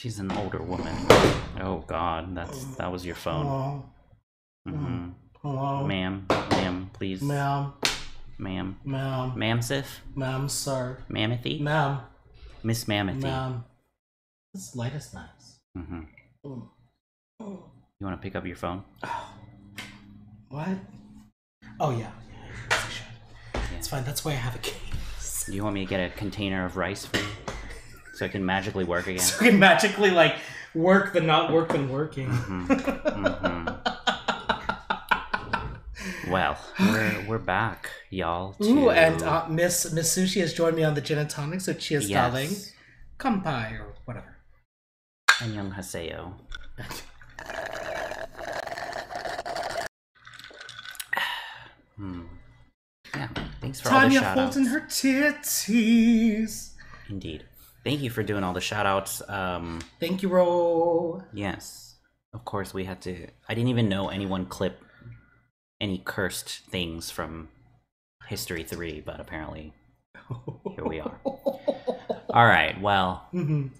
She's an older woman. Oh God, that was your phone. Mm-hmm. Hello? Ma'am, please. Ma'am. Ma'am Sif? Ma'am, sir. Mammothie? Ma'am. Miss Mammothie. Ma'am. This light is nice. Mm-hmm. You want to pick up your phone? Oh. What? Oh, yeah. It's fine. That's why I have a case. Do you want me to get a container of rice for you? So it can magically work again? So it can magically, like, work the not work than working. Mm-hmm. Mm-hmm. Well, we're back, y'all. Ooh, and Miss Sushi has joined me on the gin and tonic, so cheers, darling. Kanpai or whatever. Annyeong Haseo. Yeah, thanks for all the shout-outs. Tanya holding her titties. Indeed. Thank you for doing all the shout-outs. Thank you, Ro. Yes. Of course, we had to... I didn't even know anyone clipped any cursed things from History 3, but apparently here we are. All right, well,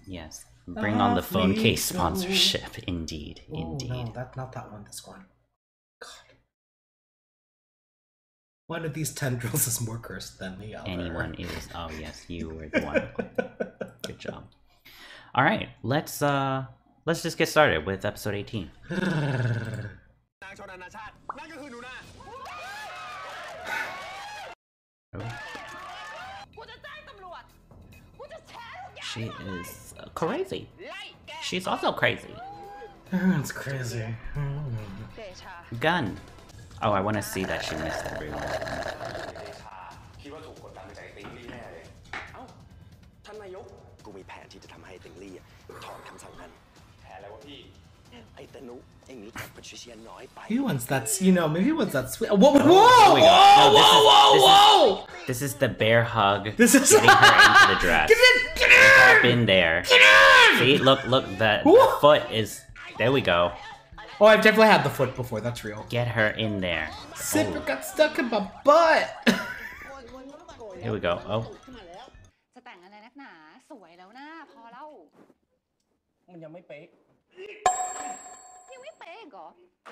yes, bring on the phone case sponsorship. Indeed, indeed. No, not that one, this one. God. One of these tendrils is more cursed than the other. Anyone is. Oh, yes, you were the one. Good job. All right, let's just get started with episode 18. Oh. She is crazy. She's also crazy. That's crazy. Gun. Oh, I want to see that she missed everyone. He wants that, you know, maybe he wants that sweet. Whoa, whoa, whoa! This is the bear hug. This is getting her into the dress. Get in! Up in there. Get in! See, look, the foot is. There we go. Oh, I've definitely had the foot before. That's real. Get her in there. Zipper got stuck in my butt. Here we go. Oh.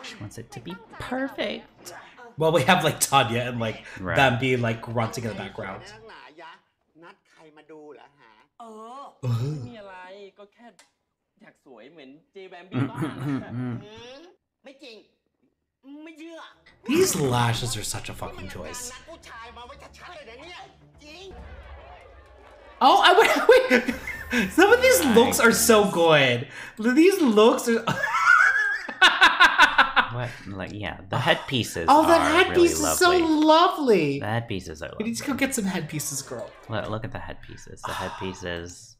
She wants it to be perfect. Well, we have like Tanya and like Bambi like grunting in the background. These lashes are such a fucking choice. Oh, wait. Some of these looks are so good. These looks are. What? Like, yeah, the headpieces. Oh, that headpiece really is lovely. So lovely. The headpieces are lovely. We need to go get some headpieces, girl. Look at the headpieces. The headpieces.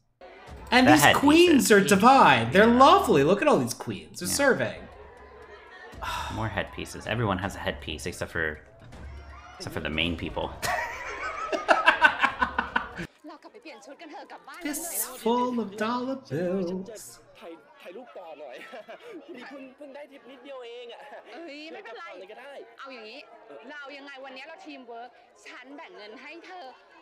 And the these queens are divine. They're lovely. Look at all these queens. They're serving. More headpieces. Everyone has a headpiece except for the main people. Fists full of dollar bills. She's so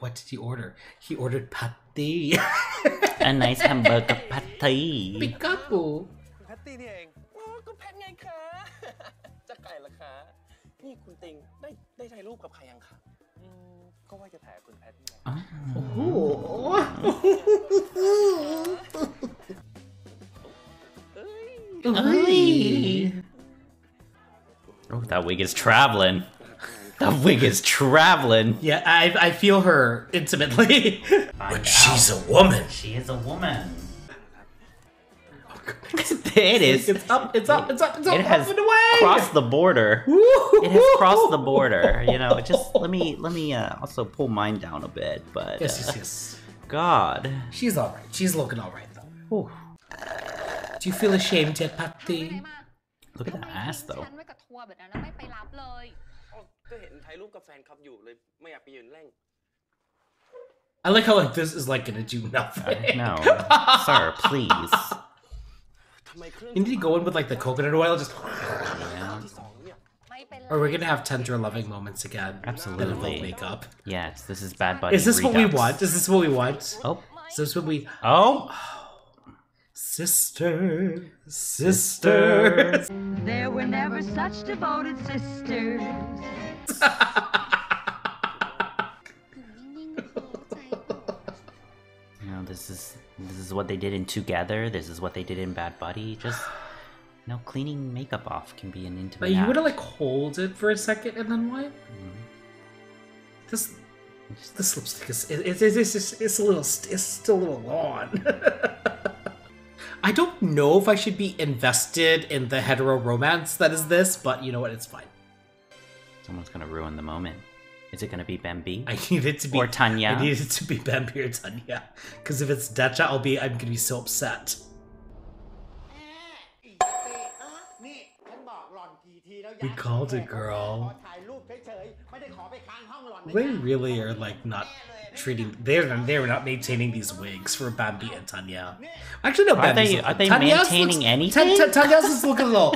What did he order? He ordered patty. A nice hamburger patty. Pikapu. Oh, that wig is traveling. Yeah, I feel her intimately. But she's a woman. She is a woman. There it is. It's up. It has crossed the border. It has crossed the border. You know, just let me also pull mine down a bit. But yes. God, she's all right. She's looking all right though. Ooh. Do you feel ashamed yet, Patty? Look at that ass though. วแบบนั้นไม่ไปรับเลยก็เห็นถ่ายรูปกับแฟนคลับอยู่เลยไม่อยากไปยืนเร่ง I like how like this is like gonna do nothing. No, sir, please. You need to go in with like the coconut oil, just. Or we're gonna have tender loving moments again. Absolutely. That will make up. Yes, this is Bad Bunny. Is this redux. What we want? Is this what we want? Oh. Is this what we? Oh. Sister, sisters. There were never such devoted sisters. You know, this is what they did in Together. This is what they did in Bad Bunny. Just. No, cleaning makeup off can be an intimate But you would have like hold it for a second and then what? Mm-hmm. This lipstick is still a little long. I don't know if I should be invested in the hetero romance that is this, but you know what? It's fine. Someone's gonna ruin the moment. Is it gonna be Bambi? I need it to be or Tanya. I need it to be Bambi or Tanya, because if it's Dacha, I'm gonna be so upset. We called it, girl. They really are like not treating. They're not maintaining these wigs for Bambi and Tanya. Actually, no, Bambi. Are they maintaining anything? Tanya's just looking a little.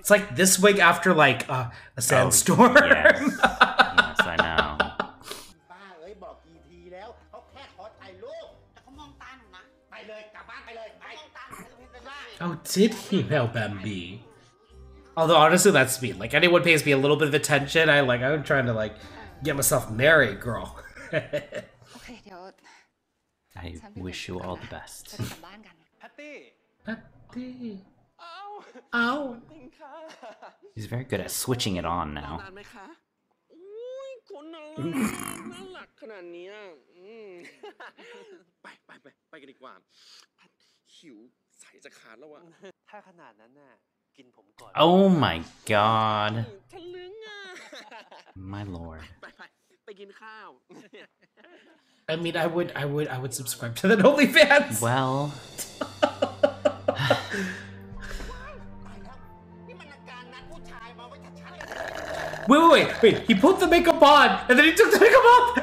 It's like this wig after like a sandstorm. Yes. Yes, I know. Oh, did he know Bambi? Although honestly, that's me. Like anyone pays me a little bit of attention, I'm trying to like get myself married, girl. I wish you all the best. Patty. Ow. He's very good at switching it on now. Oh my god. My lord. I mean I would subscribe to that OnlyFans. Well Wait, he put the makeup on and then he took the makeup off.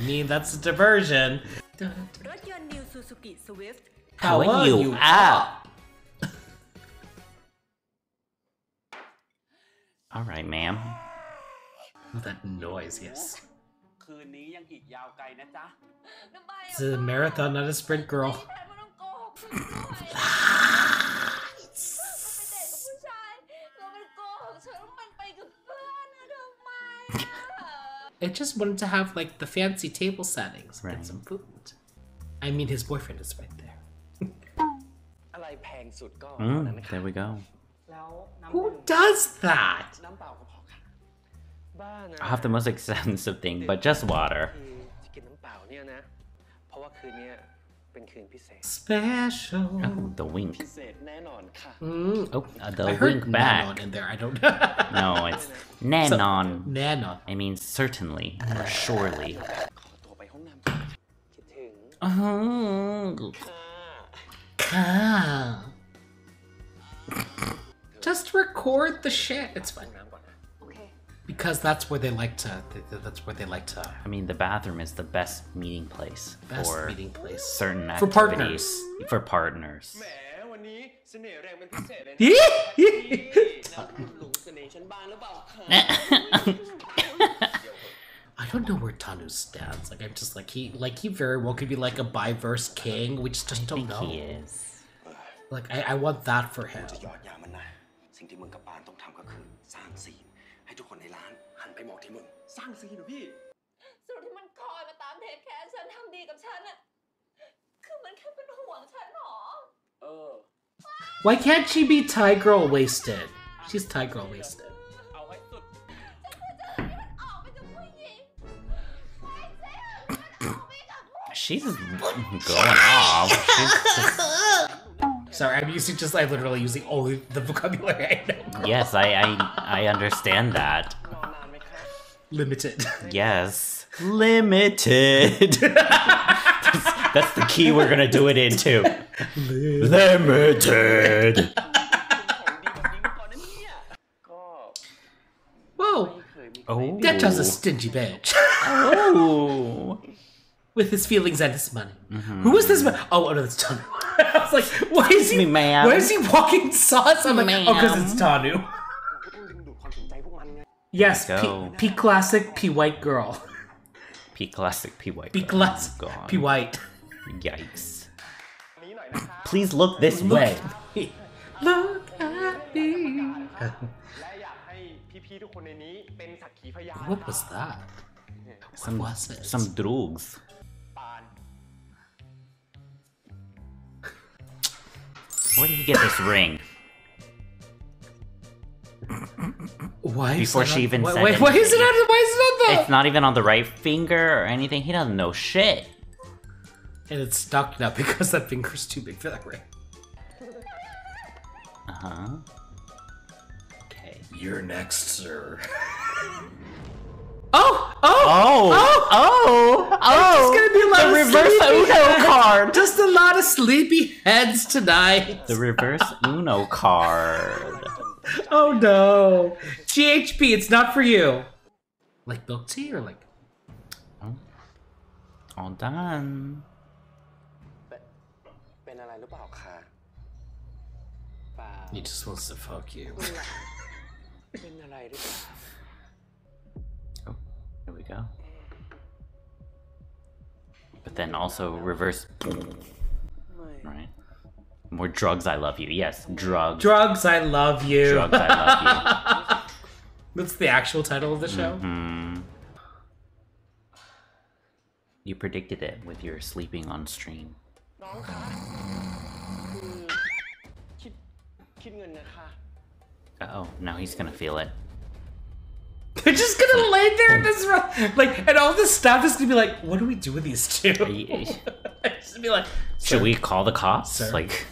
I mean, that's a diversion. Your new Suzuki Swift. How are you out? All right, ma'am. Oh, that noise, yes. It's a marathon, not a sprint, girl. I just wanted to have like the fancy table settings and some food. I mean, his boyfriend is right there. There we go. Who does that? I have the most expensive thing, but just water. Special. Oh, the wink. Oh, the I heard wink back. Nanon in there. I don't know. No, it's Nanon. So, Nanon. I mean, certainly or surely. Just record the shit. It's fine. Because that's where they like to. That's where they like to. I mean, the bathroom is the best meeting place for certain activities. For partners. For partners. I don't know where Tanu stands. Like, I'm just like he very well could be like a bi-verse king. We just don't know. I think he is. Like, I want that for him. Why can't she be Thai girl wasted? She's Thai girl wasted. She's going off. Sorry, I'm using I'm literally using only the vocabulary I know. Yes, I understand that. Limited. Yes. Limited. That's the key we're going to do it into. Limited. Whoa. Oh. Dacha's a stingy bitch. Oh. With his feelings and his money. Mm-hmm. Who was this man? Oh, no, it's Tanu. I was like, why is he, where is he walking sauce? I'm like, oh, because it's Tanu. Yes, P classic, P white girl. P classic, P white girl. P classic, P white. Yikes. Please look this way. Look at me. What was that? Some, what was it? Some drugs. Where did you get this ring? Why? Before she even said it. Why is it on the? Why is it on the? It's not even on the right finger or anything. He doesn't know shit. And it's stuck now because that finger's too big for that ring. Uh huh. Okay. You're next, sir. Oh! Oh! Oh! Oh! Oh! It's just gonna be a lot of reverse Uno card. Just a lot of sleepy heads tonight. The reverse Uno card. Oh no! GHP, it's not for you. Like milk tea or like? Oh. All done. He just wants to fuck you. There we go. But then also reverse. Right. More drugs, I love you. Yes, drugs. Drugs, I love you. Drugs, I love you. That's the actual title of the show. Mm-hmm. You predicted it with your sleeping on stream. Uh-oh, now he's gonna feel it. They're just gonna lay there in this room, like, and all this stuff is gonna be like, what do we do with these two? Just be like, should we call the cops? Sir? Like,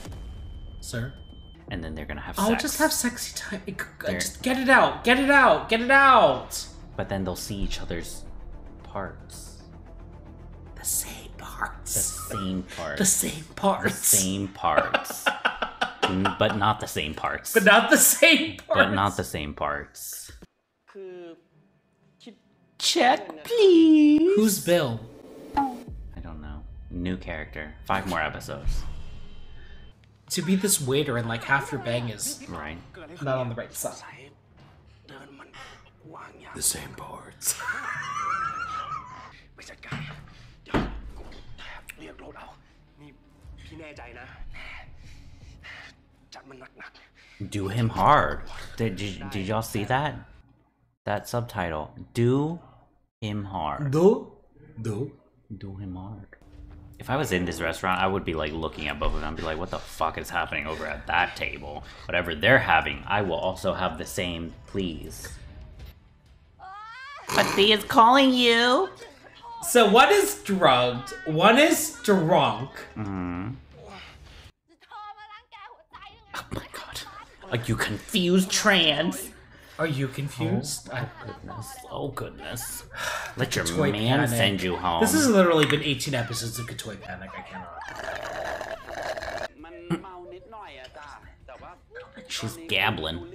sir. And then they're gonna have sex. I'll just have sexy time. Just get it out, get it out, get it out. But then they'll see each other's parts. The same parts. The same parts. The same parts. The same parts. But not the same parts. But not the same parts. But not the same parts. Check, please. Who's Bill? I don't know. New character. 5 more episodes. To be this waiter and like half your bang is right. Not on the right side. The same parts. Do him hard. Did y'all see that? That subtitle. Do him hard. Do him hard. If I was in this restaurant, I would be like looking at both of them and be like, what the fuck is happening over at that table? Whatever they're having, I will also have the same, please. But he is calling you. So one is drugged, one is drunk. Mm-hmm. Oh my god. Are you confused, trans? Are you confused? Oh, oh goodness. Oh goodness. Let your Katoy man panic. Send you home. This has literally been 18 episodes of Katoy Panic. I cannot. She's gabbling.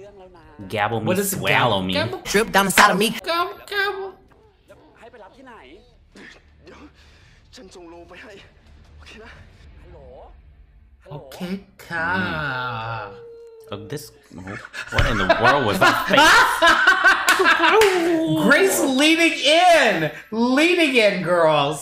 Gabble me, what is swallow me. Drip down the side of me. Gabble, gabble. Okay, ka. Of this, what in the world was that face? Grace leaning in, girls.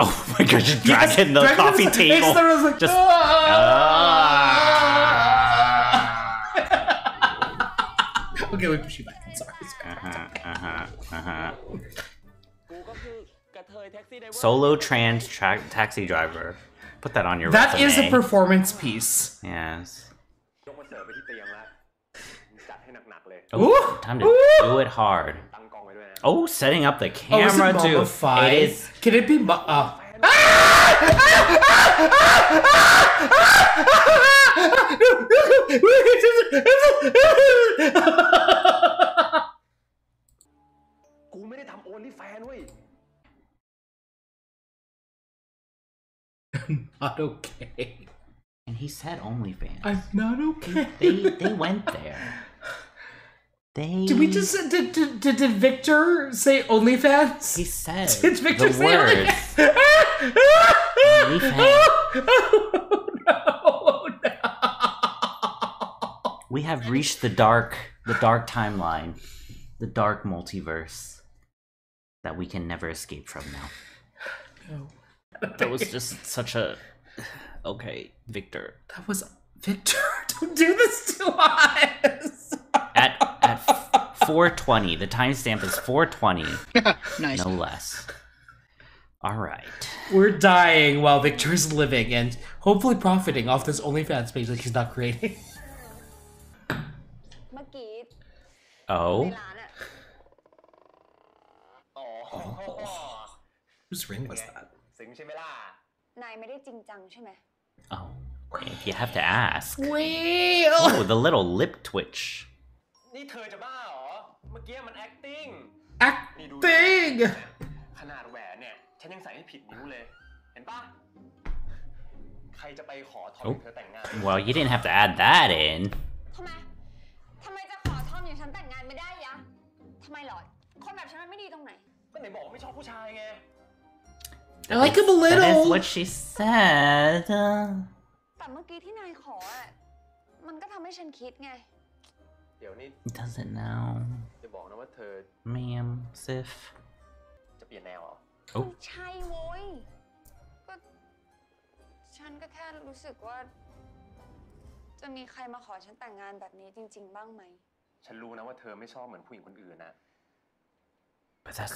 Oh my gosh, just dragging the coffee table. Like, just. Okay, we push you back. I'm sorry. Solo trans taxi driver. Put that on your resume. That is a performance piece. Yes. Oh, time to do it hard. Oh, setting up the camera too. It is. Can it be? กูไม่ได้ทำ only fan เว้ย I'm not okay. And he said OnlyFans. I'm not okay. They went there. They... Did we just... Did Victor say OnlyFans? He said did Victor say words. OnlyFans? OnlyFans. Oh, no. Oh, no. We have reached the dark timeline. The dark multiverse. That we can never escape from now. No. That was just such a... Okay, Victor. That was... Victor, don't do this to us! At 4:20. The timestamp is 4:20. Nice. No less. All right. We're dying while Victor is living and hopefully profiting off this OnlyFans page that he's not creating. Oh? Oh. Whose ring was that? Oh, if you have to ask. Wheel. Oh, the little lip twitch. Acting! Oh. Well, you didn't have to add that in. I like him a little. That is what she said. Does it now? Ma'am, Sif. Oh.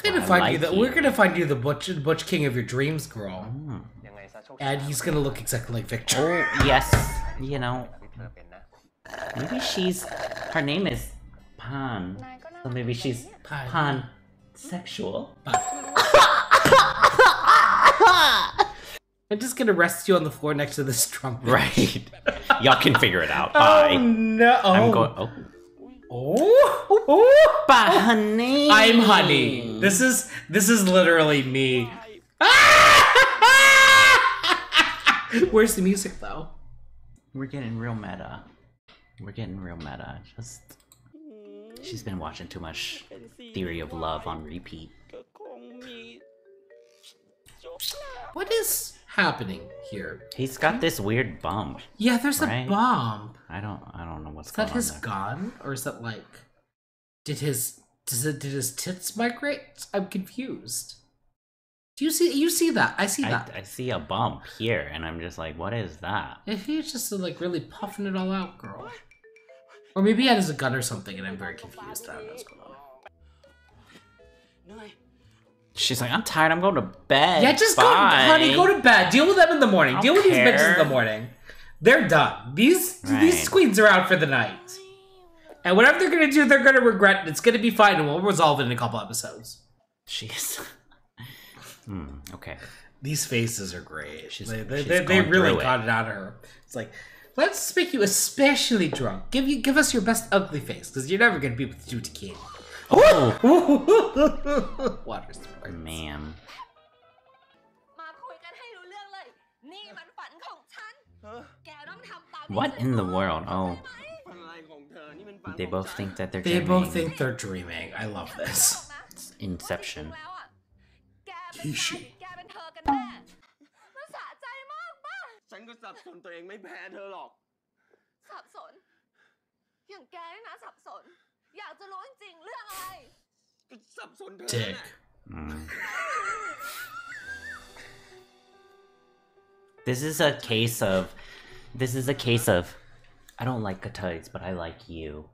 We're gonna find you the butch king of your dreams, girl. Mm. And he's gonna look exactly like Victor. Oh, yes, you know. Maybe she's. Her name is Pan. So maybe she's Pan sexual. I'm just gonna rest you on the floor next to this trumpet. Right. Y'all can figure it out. Bye. Oh, no. I'm going. Oh. Oh, honey. I'm honey. This is literally me. Where's the music though? We're getting real meta. Just she's been watching too much Theory of Love on repeat. What is happening here? He's got this weird bump. Yeah, there's a bump. I don't know what's going on. Is that his gun? Or is that like did his tits migrate? I'm confused. Do you see that? I see that. I see a bump here and I'm just like, what is that? If he's just like really puffing it all out, girl. Or maybe he has a gun or something and I'm very confused. I don't know what's going on. She's like, I'm tired, I'm going to bed. Yeah, just bye. Honey, go to bed. Deal with them in the morning. Deal with these bitches in the morning. They're done. These queens are out for the night. And whatever they're gonna do, they're gonna regret it. It's gonna be fine and we'll resolve it in a couple episodes. Jeez. Okay. These faces are great. They really got it out of her. It's like, let's make you especially drunk. Give us your best ugly face, because you're never gonna be able to do tequila. Oh! Water sports. Ma'am. What in the world? Oh. They both think that they're dreaming. They both think they're dreaming. I love this. It's Inception. Dick. This is a case of I don't like Katai's, but I like you.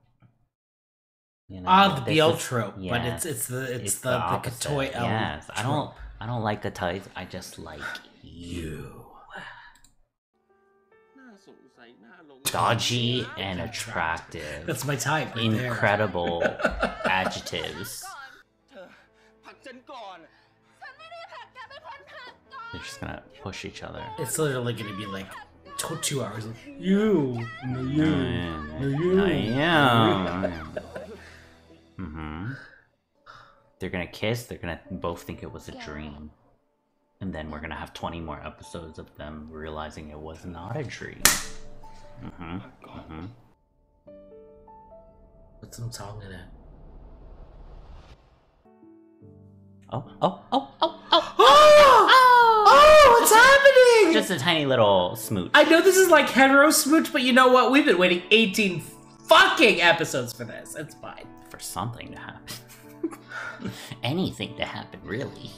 You know, the BL trope, yes, but it's the Katoi L. Yes, trope. I don't like Katai's, I just like you. Dodgy and attractive. That's my type. Right. Incredible adjectives. They're just gonna push each other. It's literally gonna be like 2 hours. They're gonna kiss. They're gonna both think it was a dream, and then we're gonna have 20 more episodes of them realizing it was not a dream. Put some song in it. Oh, what's happening? Just a tiny little smooch. I know this is like hetero smooch, but you know what? We've been waiting 18 fucking episodes for this. It's fine. For something to happen. Anything to happen, really.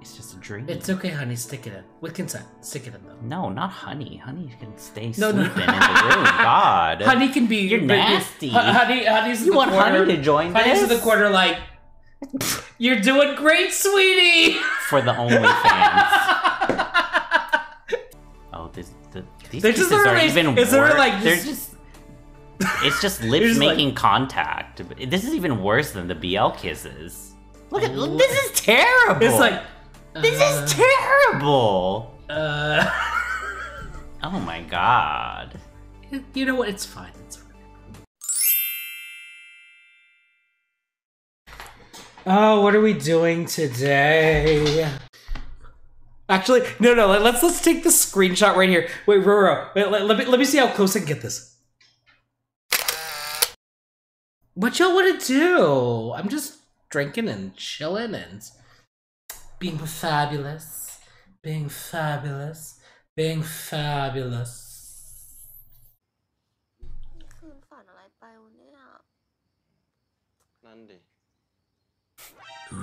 It's just a dream. It's okay, honey. Stick it in. With consent. Stick it in, though. No, not honey. Honey can stay sleeping in the room. God. Honey can be... You're nasty. You want honey to join this? Honey's in the corner like... You're doing great, sweetie! For the OnlyFans. Oh, these pieces are even worse. It's just lips making contact. This is even worse than the BL kisses. Look, this is terrible! It's like... This is terrible! Oh my god. You know what? It's fine. It's fine. Oh, what are we doing today? Actually, no. Let's take this screenshot right here. Wait, Roro. Wait, let me see how close I can get this. What y'all want to do? I'm just drinking and chilling and being fabulous, being fabulous, being fabulous.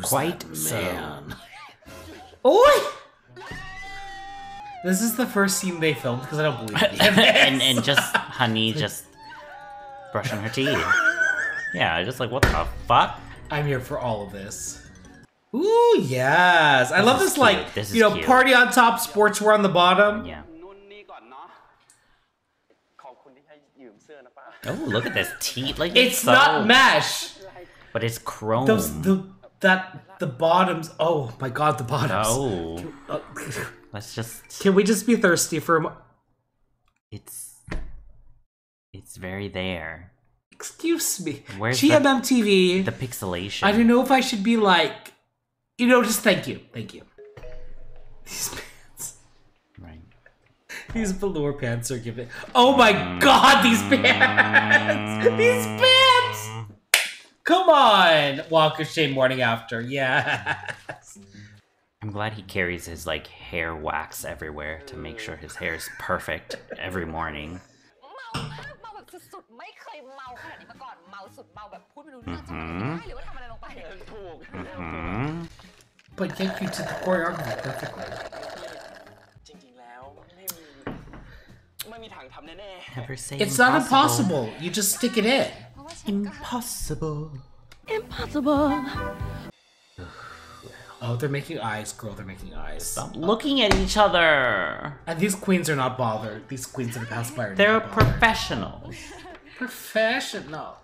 Quite man. Oh! This is the first scene they filmed because I don't believe it. and just honey just brushing her teeth. Yeah, just like what the fuck? I'm here for all of this. Ooh yes, I love this like you know, party on top, sportswear on the bottom. Yeah. Oh look at this teeth! Like it's not mesh, but it's chrome. The bottoms. Oh my god, the bottoms. Oh. Let's just. Can we just be thirsty for a moment? It's very there. Excuse me. Where's GMMTV? The pixelation. I don't know if I should be like, you know, just thank you. These pants. Right. These velour pants are giving. Oh my god, these pants. These pants. Come on! Walk of shame morning after, yes! I'm glad he carries his, like, hair wax everywhere to make sure his hair is perfect every morning. But yet you did the choreography perfectly. Never say it's not impossible, you just stick it in. Impossible. Oh, they're making eyes, girl. They're making eyes. Stop looking at each other. And these queens are not bothered. These queens that have passed by are not bothered. They're professionals. Professional.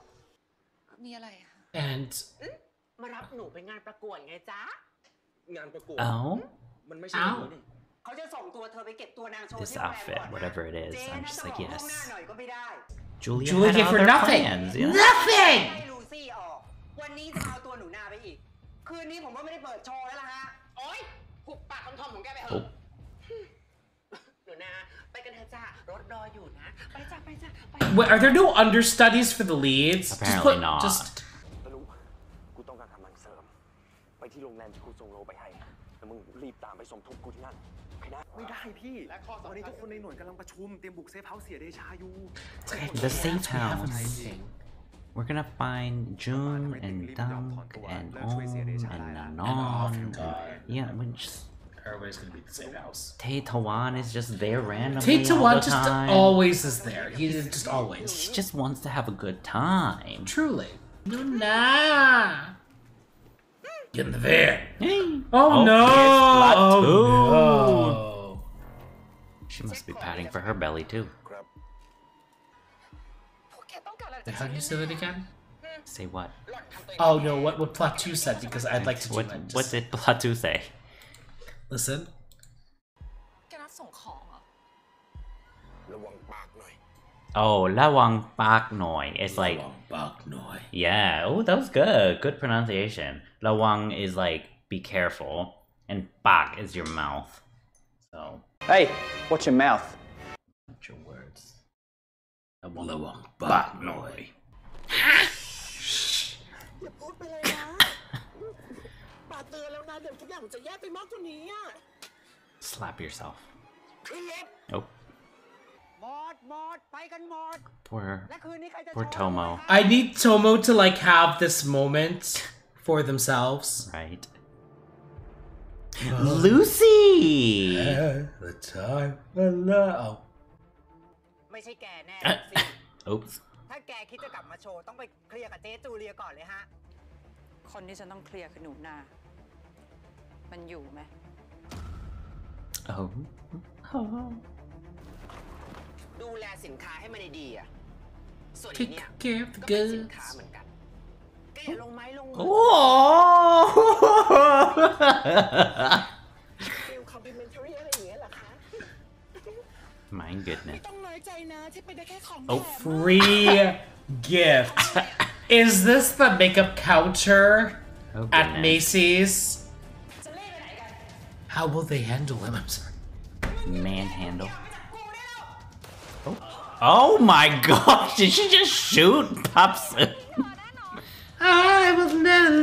And. Oh. Ow. This outfit, whatever it is, I'm just like, yes. Julia had for nothing. Plans, yeah. Nothing. Oh. Wait, are there no understudies for the leads? Apparently not. Just... The safe house. We're gonna find Jun and Dun and Om and Nanon. Yeah, we just. Everybody's gonna be the safe house. Tay Tawan is just there randomly. Tay Tawan just always is there. He's just always. He just wants to have a good time. Truly. Nah. Get in the van. Hey. Oh no! Oh no! She must be patting for her belly too. How do you say that again? Say what? Oh no, what Platou said because I'd like to do that. What did Platou say? Listen. Oh, Lawang Pak Noi. It's like yeah. Oh, that was good. Good pronunciation. Lawang is like be careful, and Pak is your mouth. So. Hey, watch your mouth. Watch your words. Lawang Pak Noi. Slap yourself. Nope. Oh. Poor Tomo. I need Tomo to like have this moment for themselves. Right. Lucy! The time for love. Oops. Oh. Oh. Take care of the goods. Oh! My goodness. Oh, free gift. Is this the makeup counter at Macy's? How will they handle him? I'm sorry. Manhandle. Oh my gosh, did she just shoot Popson? I will never